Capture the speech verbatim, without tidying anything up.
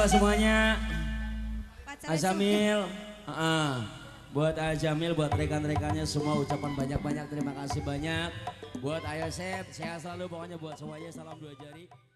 buat semuanya. Aa Jamil, uh, buat Aa Jamil, buat rekan-rekannya semua ucapan banyak-banyak terima kasih banyak. Buat Ayu Sep, sehat selalu pokoknya buat semuanya, salam dua jari.